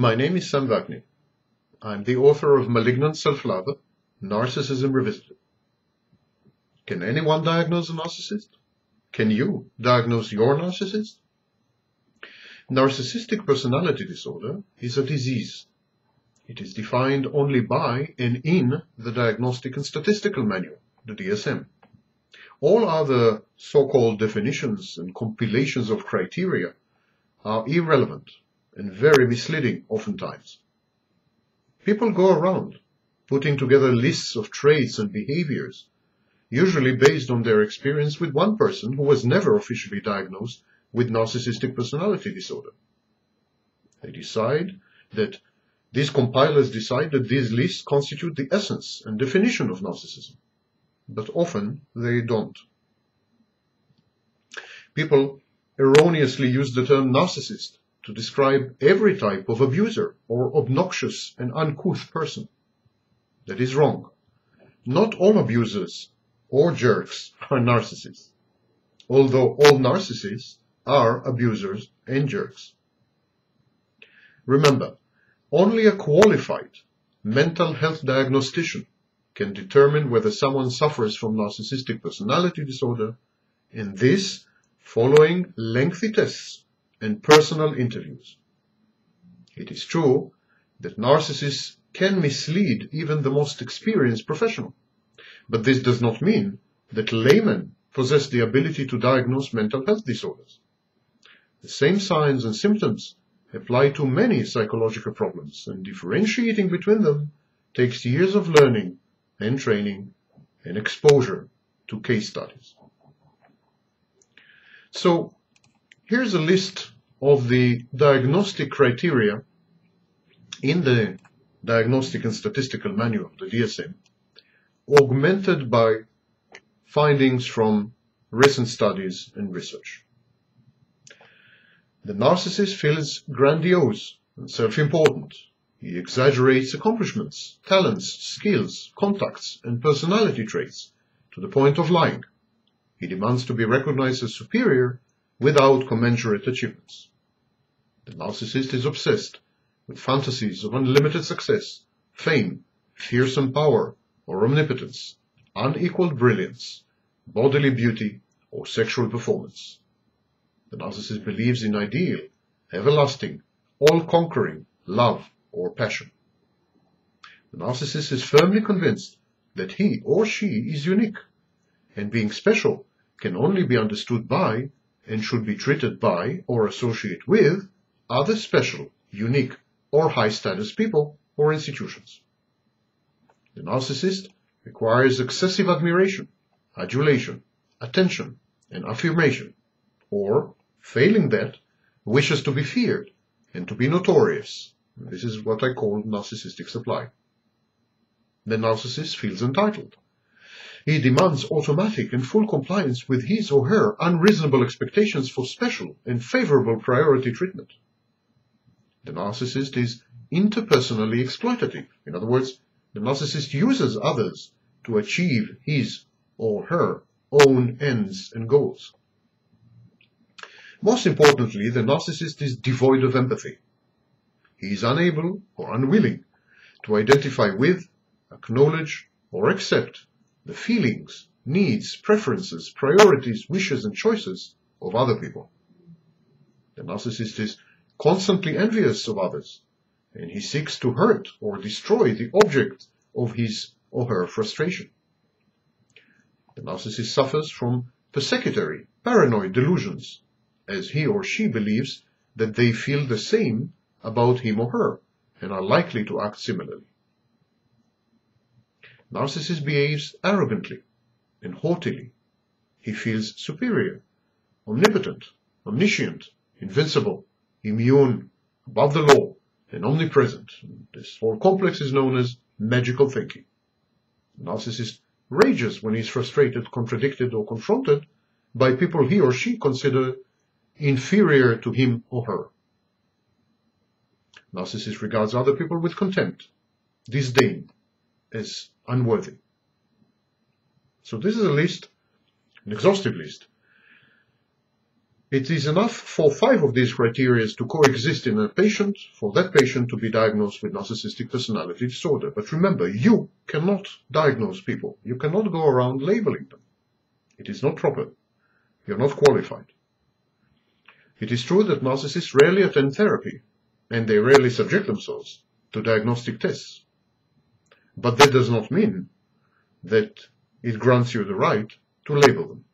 My name is Sam Vaknin. I'm the author of Malignant Self-Love: Narcissism Revisited. Can anyone diagnose a narcissist? Can you diagnose your narcissist? Narcissistic personality disorder is a disease. It is defined only by and in the Diagnostic and Statistical Manual, the DSM. All other so-called definitions and compilations of criteria are irrelevant and very misleading oftentimes. People go around putting together lists of traits and behaviors, usually based on their experience with one person who was never officially diagnosed with narcissistic personality disorder. They decide that these compilers decide that these lists constitute the essence and definition of narcissism, but often they don't. People erroneously use the term narcissist to describe every type of abuser or obnoxious and uncouth person. That is wrong. Not all abusers or jerks are narcissists, although all narcissists are abusers and jerks. Remember, only a qualified mental health diagnostician can determine whether someone suffers from narcissistic personality disorder, and this following lengthy tests and personal interviews. It is true that narcissists can mislead even the most experienced professional, but this does not mean that laymen possess the ability to diagnose mental health disorders. The same signs and symptoms apply to many psychological problems, and differentiating between them takes years of learning and training and exposure to case studies. So here's a list of the diagnostic criteria in the Diagnostic and Statistical Manual, the DSM, augmented by findings from recent studies and research. The narcissist feels grandiose and self-important. He exaggerates accomplishments, talents, skills, contacts, and personality traits to the point of lying. He demands to be recognized as superior without commensurate achievements. The narcissist is obsessed with fantasies of unlimited success, fame, fearsome power or omnipotence, unequaled brilliance, bodily beauty, or sexual performance. The narcissist believes in ideal, everlasting, all-conquering love or passion. The narcissist is firmly convinced that he or she is unique, and being special can only be understood by and should be treated by or associate with other special, unique, or high-status people or institutions. The narcissist requires excessive admiration, adulation, attention, and affirmation, or, failing that, wishes to be feared and to be notorious. This is what I call narcissistic supply. The narcissist feels entitled. He demands automatic and full compliance with his or her unreasonable expectations for special and favorable priority treatment. The narcissist is interpersonally exploitative. In other words, the narcissist uses others to achieve his or her own ends and goals. Most importantly, the narcissist is devoid of empathy. He is unable or unwilling to identify with, acknowledge, or accept the feelings, needs, preferences, priorities, wishes, and choices of other people. The narcissist is constantly envious of others, and he seeks to hurt or destroy the object of his or her frustration. The narcissist suffers from persecutory, paranoid delusions, as he or she believes that they feel the same about him or her, and are likely to act similarly. Narcissist behaves arrogantly and haughtily. He feels superior, omnipotent, omniscient, invincible, immune, above the law, and omnipresent. This whole complex is known as magical thinking. The narcissist rages when he is frustrated, contradicted, or confronted by people he or she consider inferior to him or her. Narcissist regards other people with contempt, disdain, as unworthy. So this is a list, an exhaustive list, It is enough for 5 of these criteria to coexist in a patient for that patient to be diagnosed with narcissistic personality disorder. But remember, you cannot diagnose people. You cannot go around labeling them. It is not proper. You're not qualified. It is true that narcissists rarely attend therapy, and they rarely subject themselves to diagnostic tests. But that does not mean that it grants you the right to label them.